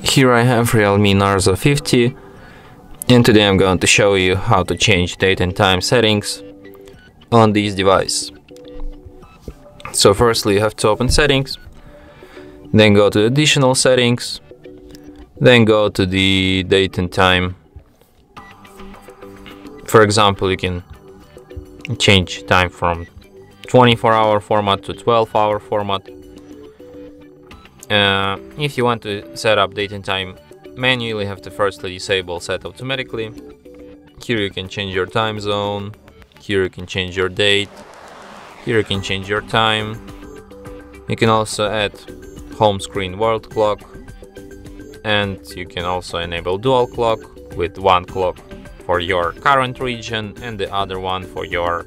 Here I have Realme Narzo 50, and today I'm going to show you how to change date and time settings on this device. So firstly you have to open settings, then go to additional settings, then go to the date and time. For example, you can change time from 24-hour format to 12-hour format. If you want to set up date and time manually, you have to firstly disable set automatically. Here you can change your time zone, here you can change your date, here you can change your time. You can also add home screen world clock, and you can also enable dual clock with one clock for your current region and the other one for your